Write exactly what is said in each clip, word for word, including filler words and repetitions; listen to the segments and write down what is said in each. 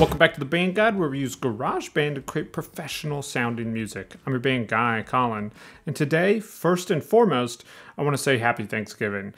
Welcome back to The Band Guide, where we use GarageBand to create professional sounding music. I'm your band guy, Colin, and today, first and foremost, I want to say happy Thanksgiving.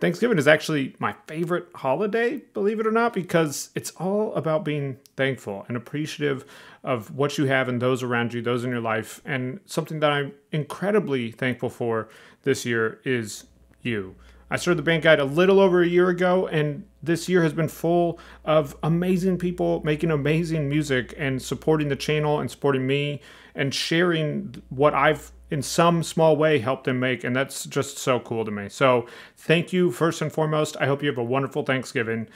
Thanksgiving is actually my favorite holiday, believe it or not, because it's all about being thankful and appreciative of what you have and those around you, those in your life, and something that I'm incredibly thankful for this year is you. I started the Band Guide a little over a year ago, and this year has been full of amazing people making amazing music and supporting the channel and supporting me and sharing what I've in some small way helped them make, and that's just so cool to me. So thank you first and foremost. I hope you have a wonderful Thanksgiving.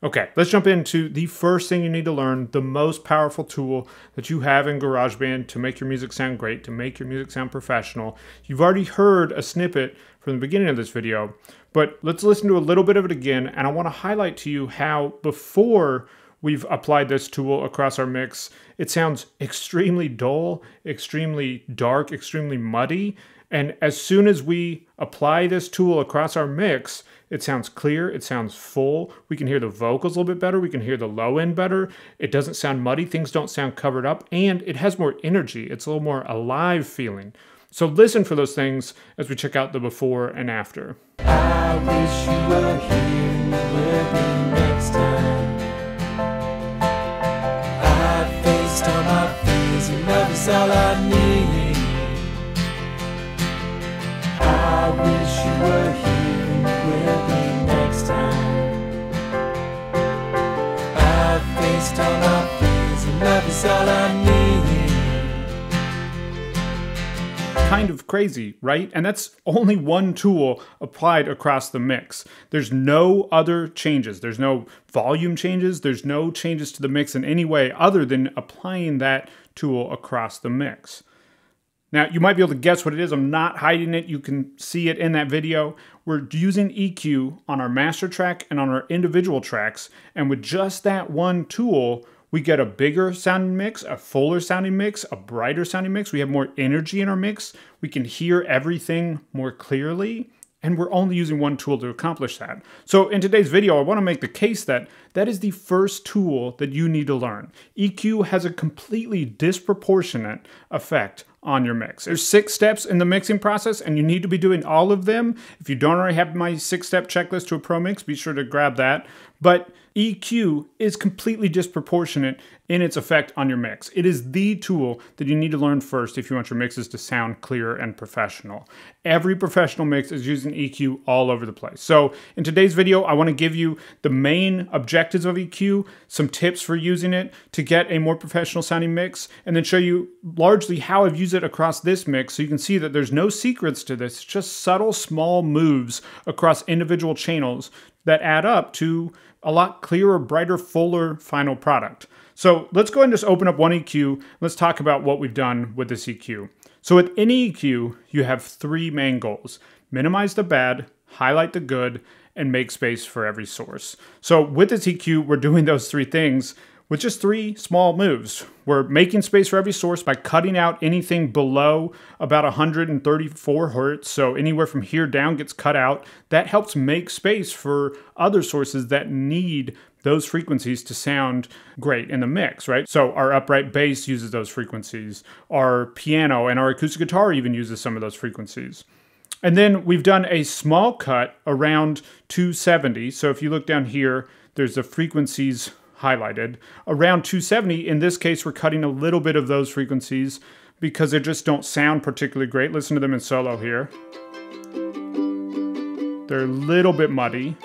Okay, let's jump into the first thing you need to learn, the most powerful tool that you have in GarageBand to make your music sound great, to make your music sound professional. You've already heard a snippet from the beginning of this video, but let's listen to a little bit of it again, and I want to highlight to you how before we've applied this tool across our mix, it sounds extremely dull, extremely dark, extremely muddy. And as soon as we apply this tool across our mix, it sounds clear, it sounds full. We can hear the vocals a little bit better, we can hear the low end better. It doesn't sound muddy, things don't sound covered up, and it has more energy. It's a little more alive feeling. So listen for those things as we check out the before and after. I wish you were here with me next time. I faced all my fears, and love is all I need. I wish you were here with me next time. I've faced all my fears, and love is all I need. Kind of crazy, right? And that's only one tool applied across the mix. There's no other changes. There's no volume changes. There's no changes to the mix in any way other than applying that tool across the mix. Now, you might be able to guess what it is. I'm not hiding it. You can see it in that video. We're using E Q on our master track and on our individual tracks. And with just that one tool, we get a bigger sounding mix, a fuller sounding mix, a brighter sounding mix. We have more energy in our mix. We can hear everything more clearly. And we're only using one tool to accomplish that. So in today's video, I want to make the case that that is the first tool that you need to learn. E Q has a completely disproportionate effect on your mix. There's six steps in the mixing process, and you need to be doing all of them. If you don't already have my six-step checklist to a pro mix, be sure to grab that. But E Q is completely disproportionate in its effect on your mix. It is the tool that you need to learn first if you want your mixes to sound clear and professional. Every professional mix is using E Q all over the place. So in today's video, I want to give you the main objectives of E Q, some tips for using it to get a more professional sounding mix, and then show you largely how I've used it across this mix so you can see that there's no secrets to this, just subtle small moves across individual channels that add up to a lot clearer, brighter, fuller final product. So let's go ahead and just open up one E Q. Let's talk about what we've done with this E Q. So with any E Q, you have three main goals: minimize the bad, highlight the good, and make space for every source. So with this E Q, we're doing those three things with just three small moves. We're making space for every source by cutting out anything below about one hundred thirty-four hertz. So anywhere from here down gets cut out. That helps make space for other sources that need those frequencies to sound great in the mix, right? So our upright bass uses those frequencies. Our piano and our acoustic guitar even uses some of those frequencies. And then we've done a small cut around two seventy. So if you look down here, there's the frequencies highlighted. Around two seventy, in this case, we're cutting a little bit of those frequencies because they just don't sound particularly great. Listen to them in solo here. They're a little bit muddy.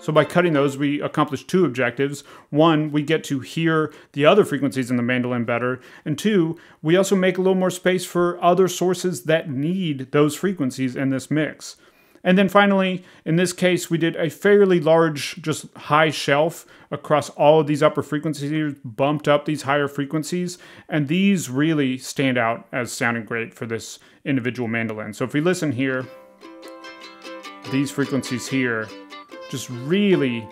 So by cutting those, we accomplish two objectives. One, we get to hear the other frequencies in the mandolin better. And two, we also make a little more space for other sources that need those frequencies in this mix. And then finally, in this case, we did a fairly large, just high shelf across all of these upper frequencies here, bumped up these higher frequencies, and these really stand out as sounding great for this individual mandolin. So if we listen here, these frequencies here just really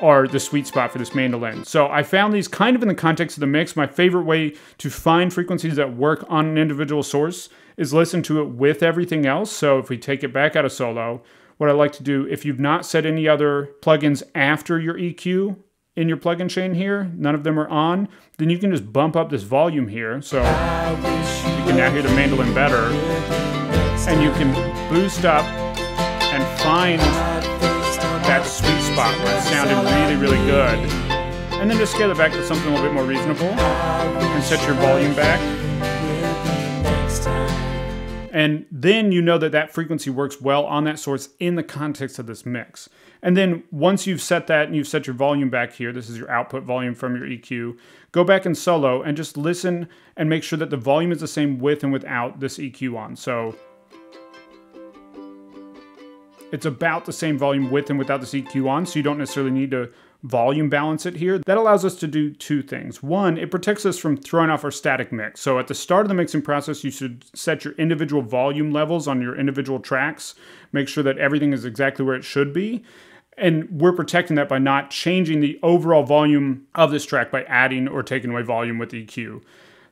are the sweet spot for this mandolin. So I found these kind of in the context of the mix. My favorite way to find frequencies that work on an individual source is listen to it with everything else. So if we take it back out of solo, what I like to do, if you've not set any other plugins after your E Q, in your plugin chain here, none of them are on, then you can just bump up this volume here. So you can now hear the mandolin better, and you can boost up and find that sweet spot where it sounded really, really good. And then just scale it back to something a little bit more reasonable and set your volume back. And then you know that that frequency works well on that source in the context of this mix. And then once you've set that and you've set your volume back here, this is your output volume from your E Q, go back in solo and just listen and make sure that the volume is the same with and without this E Q on. So it's about the same volume with and without this E Q on, so you don't necessarily need to volume balance it here. That allows us to do two things. One, it protects us from throwing off our static mix. So at the start of the mixing process, you should set your individual volume levels on your individual tracks, make sure that everything is exactly where it should be. And we're protecting that by not changing the overall volume of this track by adding or taking away volume with E Q.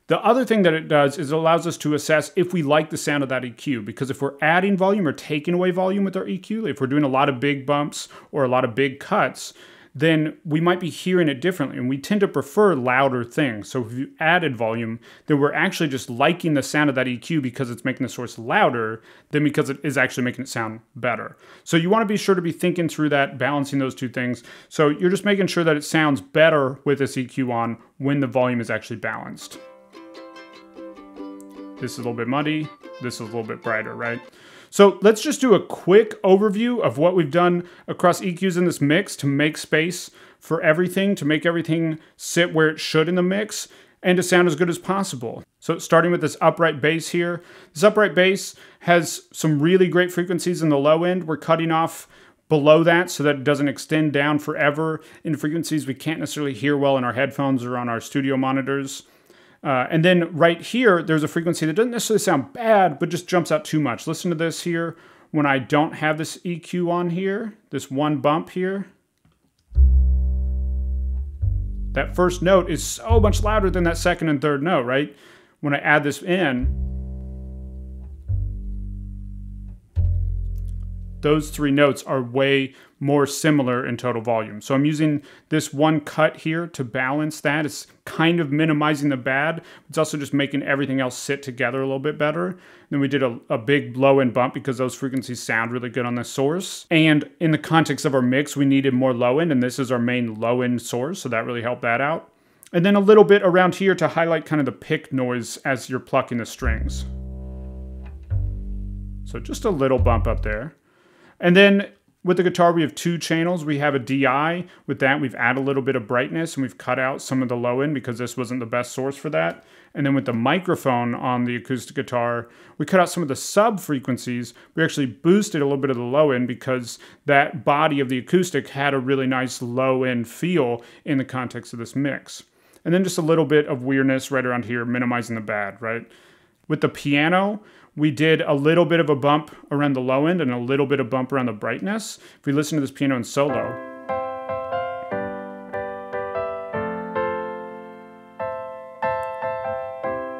The other thing that it does is it allows us to assess if we like the sound of that E Q, because if we're adding volume or taking away volume with our E Q, if we're doing a lot of big bumps or a lot of big cuts, then we might be hearing it differently, and we tend to prefer louder things. So if you added volume, then we're actually just liking the sound of that E Q because it's making the source louder than because it is actually making it sound better. So you want to be sure to be thinking through that, balancing those two things. So you're just making sure that it sounds better with this E Q on when the volume is actually balanced. This is a little bit muddy, this is a little bit brighter, right? So let's just do a quick overview of what we've done across E Qs in this mix to make space for everything, to make everything sit where it should in the mix and to sound as good as possible. So starting with this upright bass here, this upright bass has some really great frequencies in the low end. We're cutting off below that so that it doesn't extend down forever in frequencies we can't necessarily hear well in our headphones or on our studio monitors. Uh, and then right here, there's a frequency that doesn't necessarily sound bad, but just jumps out too much. Listen to this here. When I don't have this E Q on here, this one bump here, that first note is so much louder than that second and third note, right? When I add this in, those three notes are way more similar in total volume. So I'm using this one cut here to balance that. It's kind of minimizing the bad. It's also just making everything else sit together a little bit better. And then we did a, a big low end bump because those frequencies sound really good on the source. And in the context of our mix, we needed more low end, and this is our main low end source. So that really helped that out. And then a little bit around here to highlight kind of the pick noise as you're plucking the strings. So just a little bump up there. And then with the guitar, we have two channels. We have a D I. With that, we've added a little bit of brightness, and we've cut out some of the low end because this wasn't the best source for that. And then with the microphone on the acoustic guitar, we cut out some of the sub frequencies. We actually boosted a little bit of the low end because that body of the acoustic had a really nice low end feel in the context of this mix. And then just a little bit of weirdness right around here, minimizing the bad, right? With the piano, we did a little bit of a bump around the low end and a little bit of bump around the brightness. If we listen to this piano in solo,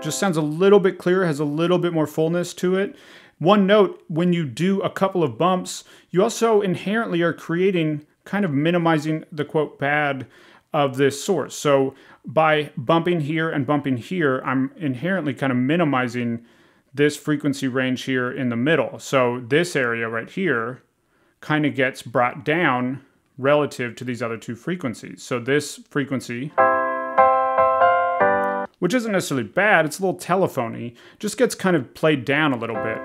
just sounds a little bit clearer, has a little bit more fullness to it. One note, when you do a couple of bumps, you also inherently are creating, kind of minimizing the quote bad of this source. So by bumping here and bumping here, I'm inherently kind of minimizing this frequency range here in the middle. So this area right here kind of gets brought down relative to these other two frequencies. So this frequency, which isn't necessarily bad, it's a little telephony, just gets kind of played down a little bit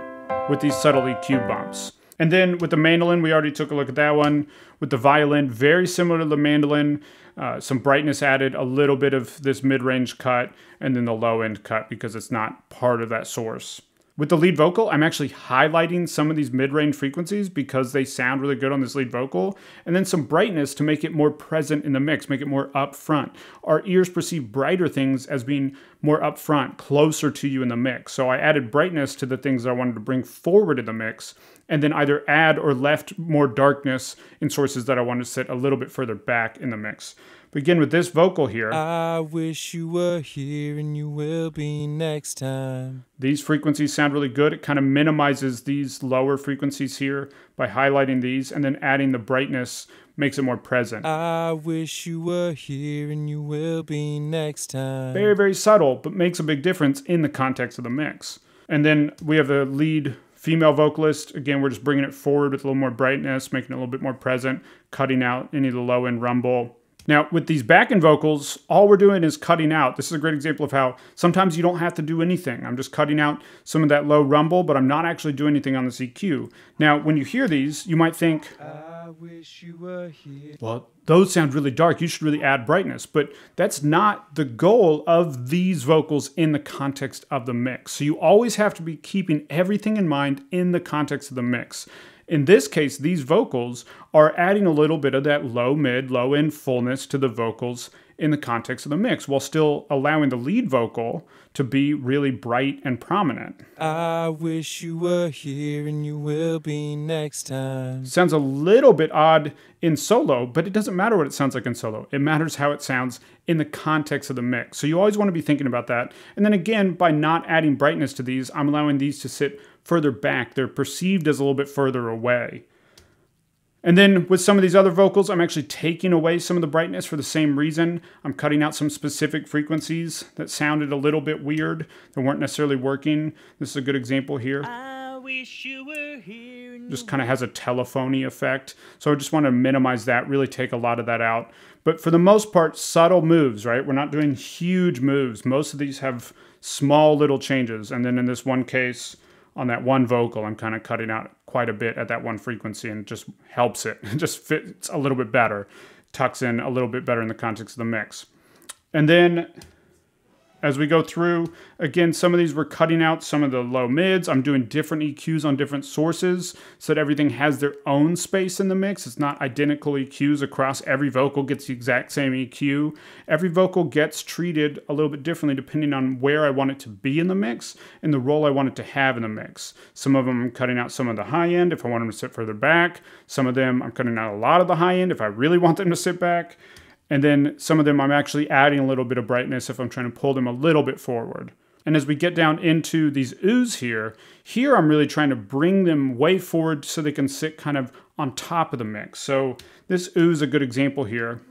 with these subtle E Q bumps. And then with the mandolin, we already took a look at that one. With the violin, very similar to the mandolin, uh, some brightness added, a little bit of this mid-range cut, and then the low-end cut because it's not part of that source. With the lead vocal, I'm actually highlighting some of these mid-range frequencies because they sound really good on this lead vocal, and then some brightness to make it more present in the mix, make it more upfront. Our ears perceive brighter things as being more upfront, closer to you in the mix. So I added brightness to the things that I wanted to bring forward in the mix, and then either add or left more darkness in sources that I want to sit a little bit further back in the mix. Begin with this vocal here. I wish you were here and you will be next time. These frequencies sound really good. It kind of minimizes these lower frequencies here by highlighting these, and then adding the brightness makes it more present. I wish you were here and you will be next time. Very, very subtle, but makes a big difference in the context of the mix. And then we have the lead female vocalist. Again, we're just bringing it forward with a little more brightness, making it a little bit more present, cutting out any of the low-end rumble. Now, with these back-end vocals, all we're doing is cutting out. This is a great example of how sometimes you don't have to do anything. I'm just cutting out some of that low rumble, but I'm not actually doing anything on this E Q. Now, when you hear these, you might think, I wish you were here. Well, those sound really dark. You should really add brightness. But that's not the goal of these vocals in the context of the mix. So you always have to be keeping everything in mind in the context of the mix. In this case, these vocals are adding a little bit of that low mid, low end fullness to the vocals in the context of the mix, while still allowing the lead vocal to be really bright and prominent. I wish you were here and you will be next time. Sounds a little bit odd in solo, but it doesn't matter what it sounds like in solo. It matters how it sounds in the context of the mix. So you always want to be thinking about that. And then again, by not adding brightness to these, I'm allowing these to sit further back. They're perceived as a little bit further away. And then with some of these other vocals, I'm actually taking away some of the brightness for the same reason. I'm cutting out some specific frequencies that sounded a little bit weird, that weren't necessarily working. This is a good example here. I wish you were here. Just kind of has a telephony effect. So I just want to minimize that, really take a lot of that out. But for the most part, subtle moves, right? We're not doing huge moves. Most of these have small little changes. And then in this one case, on that one vocal, I'm kind of cutting out quite a bit at that one frequency, and it just helps it. It just fits a little bit better, tucks in a little bit better in the context of the mix. And then as we go through, again, some of these we're cutting out some of the low mids. I'm doing different E Qs on different sources so that everything has their own space in the mix. It's not identical E Qs across. Every vocal gets the exact same E Q. Every vocal gets treated a little bit differently depending on where I want it to be in the mix and the role I want it to have in the mix. Some of them I'm cutting out some of the high end if I want them to sit further back. Some of them I'm cutting out a lot of the high end if I really want them to sit back. And then some of them I'm actually adding a little bit of brightness if I'm trying to pull them a little bit forward. And as we get down into these oohs here, here I'm really trying to bring them way forward so they can sit kind of on top of the mix. So this ooh is a good example here.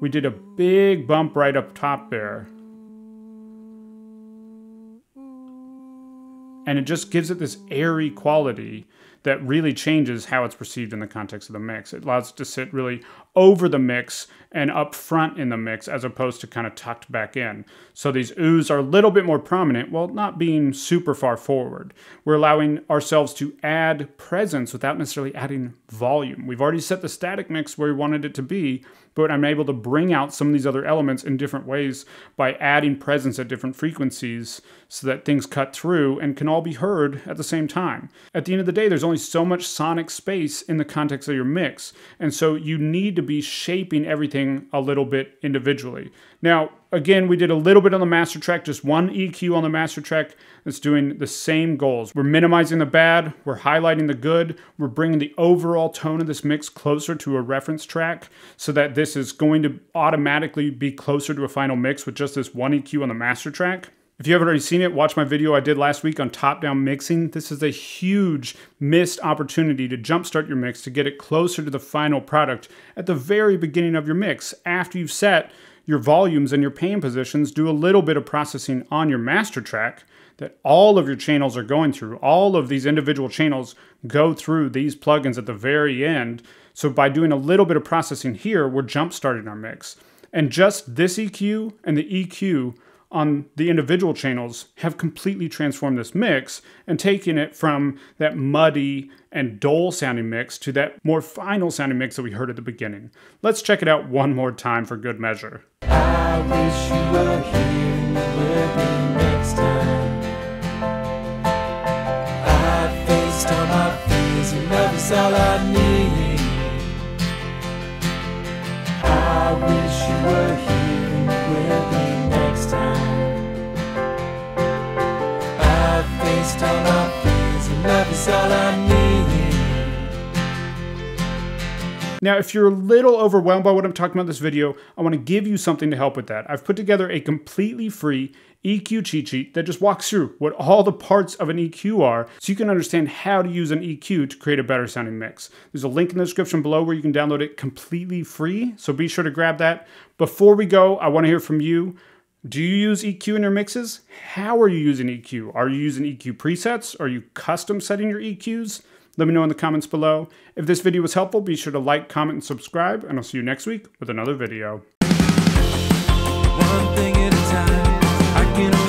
We did a big bump right up top there. And it just gives it this airy quality that really changes how it's perceived in the context of the mix. It allows it to sit really over the mix and up front in the mix as opposed to kind of tucked back in. So these oohs are a little bit more prominent while not being super far forward. We're allowing ourselves to add presence without necessarily adding volume. We've already set the static mix where we wanted it to be, but I'm able to bring out some of these other elements in different ways by adding presence at different frequencies so that things cut through and can all be heard at the same time. At the end of the day, there's only so much sonic space in the context of your mix, and so you need to be shaping everything a little bit individually. Now, again, we did a little bit on the master track, just one E Q on the master track that's doing the same goals. We're minimizing the bad, we're highlighting the good, we're bringing the overall tone of this mix closer to a reference track so that this is going to automatically be closer to a final mix with just this one E Q on the master track. If you haven't already seen it, watch my video I did last week on top-down mixing. This is a huge missed opportunity to jumpstart your mix to get it closer to the final product at the very beginning of your mix. After you've set your volumes and your pan positions, do a little bit of processing on your master track that all of your channels are going through. All of these individual channels go through these plugins at the very end. So by doing a little bit of processing here, we're jump-starting our mix. And just this E Q and the E Q on the individual channels have completely transformed this mix and taken it from that muddy and dull sounding mix to that more final sounding mix that we heard at the beginning. Let's check it out one more time for good measure. I wish you were here with me next time. I faced all my fears and love is all I need. I wish you were here with me. Time. I've faced all my fears and love is all I need. Now, if you're a little overwhelmed by what I'm talking about in this video, I want to give you something to help with that. I've put together a completely free E Q cheat sheet that just walks through what all the parts of an E Q are so you can understand how to use an E Q to create a better sounding mix. There's a link in the description below where you can download it completely free, so be sure to grab that. Before we go, I want to hear from you. Do you use E Q in your mixes? How are you using E Q? Are you using E Q presets? Are you custom setting your E Qs? Let me know in the comments below. If this video was helpful, be sure to like, comment, and subscribe, and I'll see you next week with another video. One thing at a time. I can